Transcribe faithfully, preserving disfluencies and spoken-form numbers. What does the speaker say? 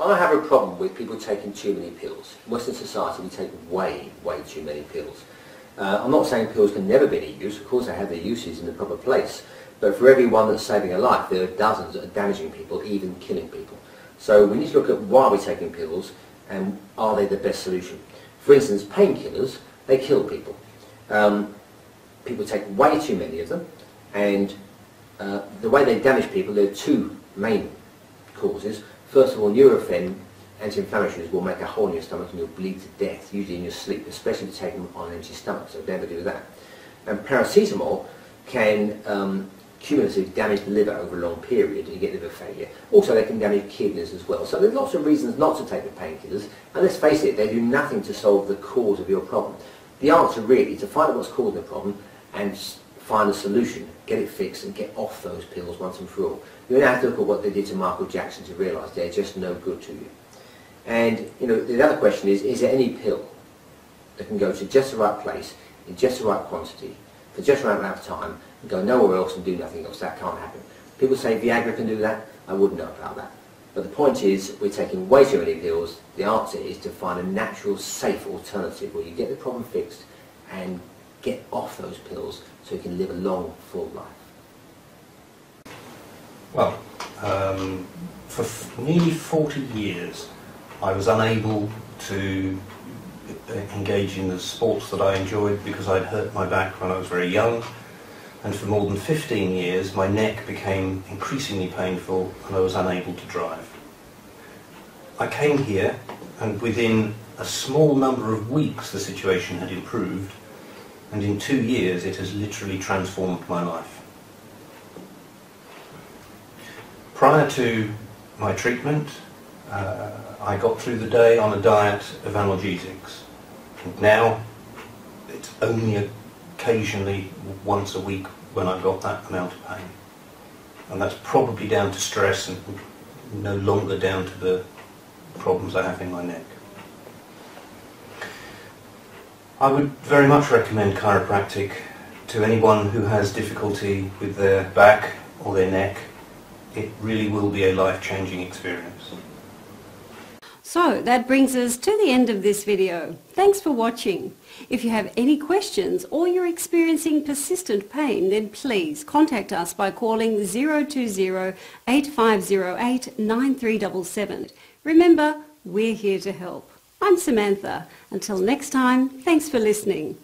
I have a problem with people taking too many pills. In Western society, we take way, way too many pills. Uh, I'm not saying pills can never be any use. Of course, they have their uses in the proper place. But for every one that's saving a life, there are dozens that are damaging people, even killing people. So we need to look at why we're taking pills and are they the best solution. For instance, painkillers, they kill people. Um, people take way too many of them, and uh, the way they damage people, there are two main causes. First of all, Nurofen anti-inflammatories will make a hole in your stomach and you'll bleed to death, usually in your sleep, especially if you take them on an empty stomach, so never do that. And paracetamol can um, cumulatively damage the liver over a long period and you get liver failure. Also, they can damage kidneys as well. So there's lots of reasons not to take the painkillers, and let's face it, they do nothing to solve the cause of your problem. The answer really is to find out what's causing the problem and find a solution, get it fixed and get off those pills once and for all. You don't have to look at what they did to Michael Jackson to realise they're just no good to you. And you know, the other question is, is there any pill that can go to just the right place, in just the right quantity, for just the right amount of time, and go nowhere else and do nothing else? That can't happen. People say Viagra can do that. I wouldn't know about that. But the point is, we're taking way too many pills. The answer is to find a natural, safe alternative where you get the problem fixed and get off those pills so you can live a long, full life. Well, um, for f nearly forty years, I was unable to engage in the sports that I enjoyed because I'd hurt my back when I was very young. And for more than fifteen years, my neck became increasingly painful and I was unable to drive. I came here, and within a small number of weeks the situation had improved, and in two years it has literally transformed my life. Prior to my treatment, uh, I got through the day on a diet of analgesics, and now it's only a occasionally once a week when I've got that amount of pain. And that's probably down to stress and no longer down to the problems I have in my neck. I would very much recommend chiropractic to anyone who has difficulty with their back or their neck. It really will be a life-changing experience. So that brings us to the end of this video. Thanks for watching. If you have any questions or you're experiencing persistent pain, then please contact us by calling zero two zero, eight five zero eight, nine three seven seven. Remember, we're here to help. I'm Samantha. Until next time, thanks for listening.